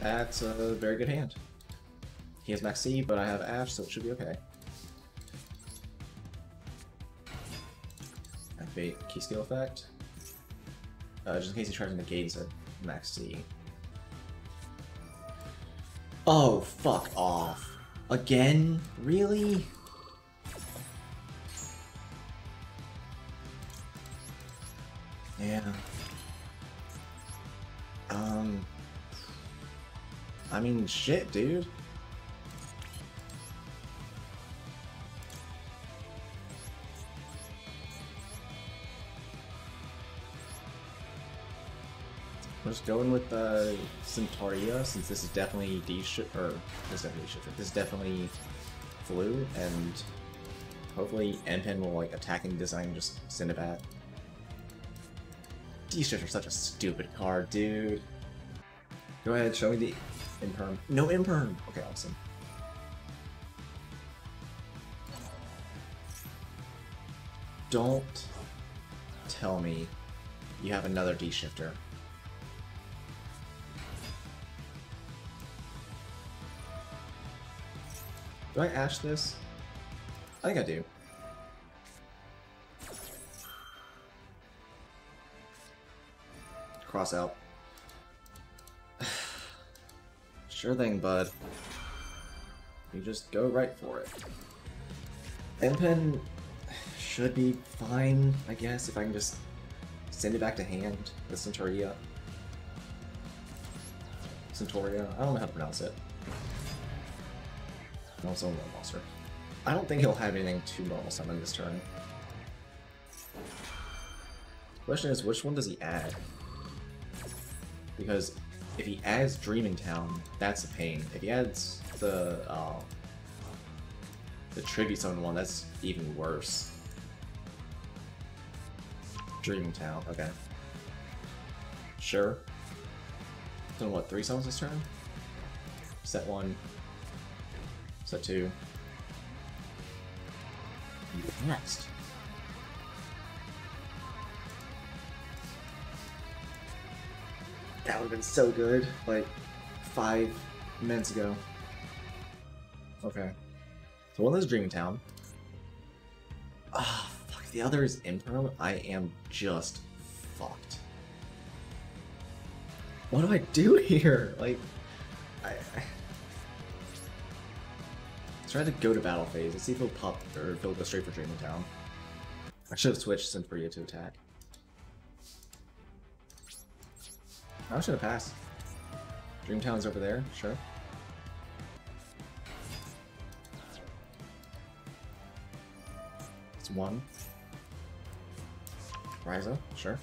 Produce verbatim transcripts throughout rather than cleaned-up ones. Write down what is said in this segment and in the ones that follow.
That's a very good hand. He has Maxi, but I have Ash, so it should be okay. Activate Key Skill Effect. Uh, just in case he tries to negate it, Maxi. Oh, fuck off. Again? Really? Yeah. Um... I mean, shit, dude. I'm just going with the uh, Centauria, since this is definitely D-Shifter, or this is definitely D-Shifter, this is definitely Flu, and hopefully Empen will like attack and design and just send it back. D-Shifter is such a stupid card, dude. Go ahead, show me the Imperm. No Imperm! Okay, awesome. Don't tell me you have another D-Shifter. Do I Ash this? I think I do. Cross out. Sure thing, bud. You just go right for it. Empen should be fine, I guess, if I can just send it back to hand with Centauria. Centauria? I don't know how to pronounce it. No, it's only one monster. I don't think he'll have anything too normal summon this turn. Question is, which one does he add? Because if he adds Dreaming Town, that's a pain. If he adds the uh, the tribute summon one, that's even worse. Dreaming Town, okay. Sure. Then what? Three summons this turn. Set one. Set two. Next. That would have been so good, like, five minutes ago. Okay. So one of those is Dreaming Town. Ah, oh, fuck. The other is Imperm. I am just fucked. What do I do here? Like, I... I... Let's try to go to battle phase. Let's see if he'll pop, or if he'll go straight for Dreaming Town. I should have switched Symphoria to attack. I should have passed. Dreamtown's over there, sure. It's one. Raiza, sure.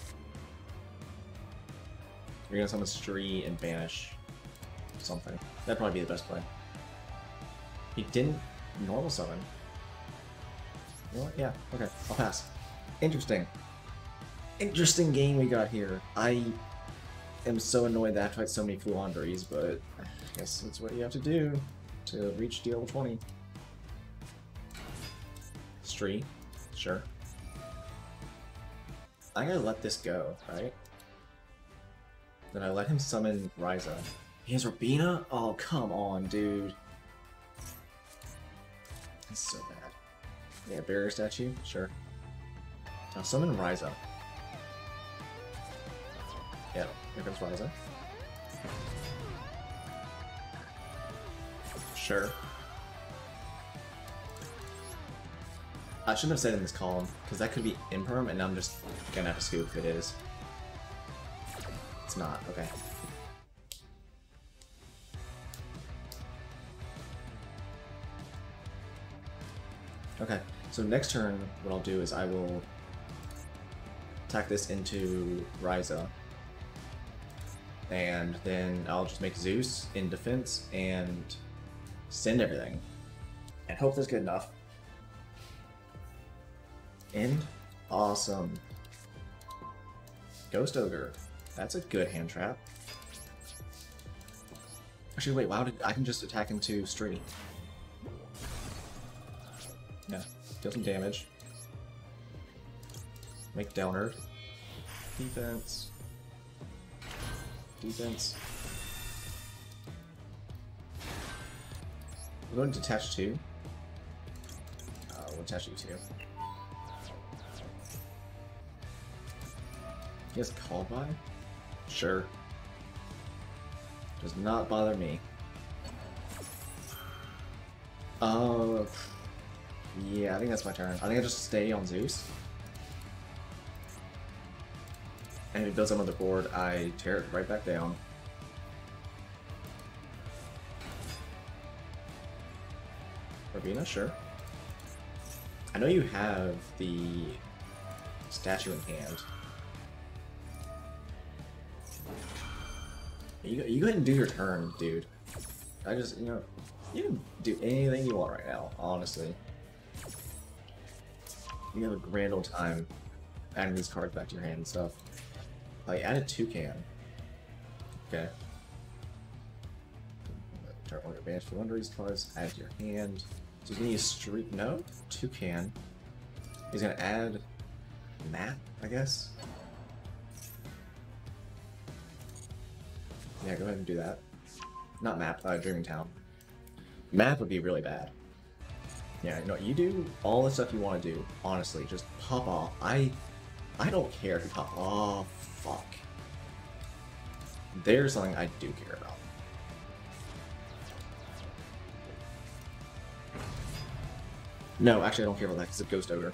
You're gonna summon Stree and banish something. That'd probably be the best play. He didn't normal summon. You know what? Yeah, okay, I'll pass. Interesting. Interesting game we got here. I... I'm so annoyed that I have to fight so many Floowandereeze, but I guess that's what you have to do to reach D level twenty. Stree, sure. I'm gonna let this go, right? Then I let him summon Raiza. He has Robina? Oh, come on, dude. That's so bad. Yeah, Barrier Statue, sure. Now summon Raiza. Yeah, here comes Raiza. Sure. I shouldn't have said in this column, because that could be Imperm, and I'm just gonna have to scoop if it is. It's not, okay. Okay, so next turn, what I'll do is I will attack this into Raiza. And then I'll just make Zeus in defense and send everything. And hope that's good enough. End. Awesome. Ghost Ogre. That's a good hand trap. Actually, wait, wow, did I can just attack into Stree. Yeah, deal some damage. Make Downer. Defense. Defense. We're going to attach two. Uh, we'll attach you two. He has call by? Sure. Does not bother me. Oh, uh, yeah, I think that's my turn. I think I just stay on Zeus. And if it builds another board, I tear it right back down. Robina, sure. I know you have the statue in hand. You, you go ahead and do your turn, dude. I just, you know, you can do anything you want right now, honestly. You have a grand old time adding these cards back to your hand and stuff. I added Toucan. Okay. Turn one of your Banshee Floowandereeze cards, add to your hand. So he's gonna use Street. No? Toucan. He's gonna add Map, I guess. Yeah, go ahead and do that. Not Map, uh, Dreaming Town. Map would be really bad. Yeah, you know, you do all the stuff you want to do, honestly. Just pop off. I I don't care if you pop off. Fuck. There's something I do care about. No, actually I don't care about that because it's a Ghost Ogre.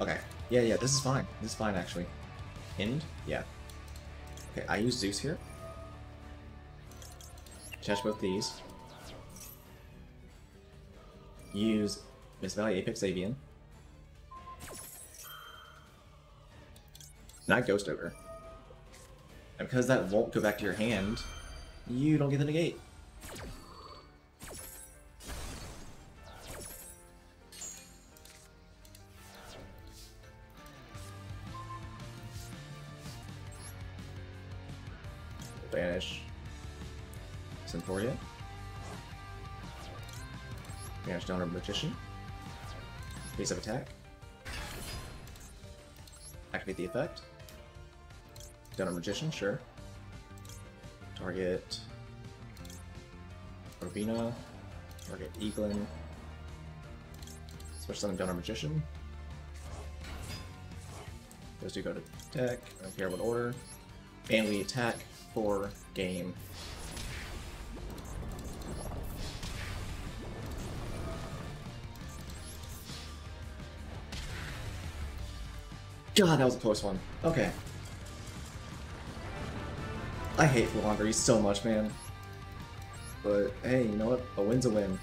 Okay. Yeah, yeah, this is fine. This is fine, actually. End? Yeah. Okay, I use Zeus here. Attach both these. Use Mist Valley Apex Avian. Not Ghost Ogre. And because that won't go back to your hand, you don't get the negate. Banish Symphoria. Banish Dawn of Magician. Base of attack. Activate the effect. Gunner Magician, sure. Target Robina. Target Eaglin. Special summon Gunner Magician. Those two go to attack. I don't care what order. And we attack for game. God, that was a close one. Okay. I hate Floowandereeze so much, man. But hey, you know what? A win's a win.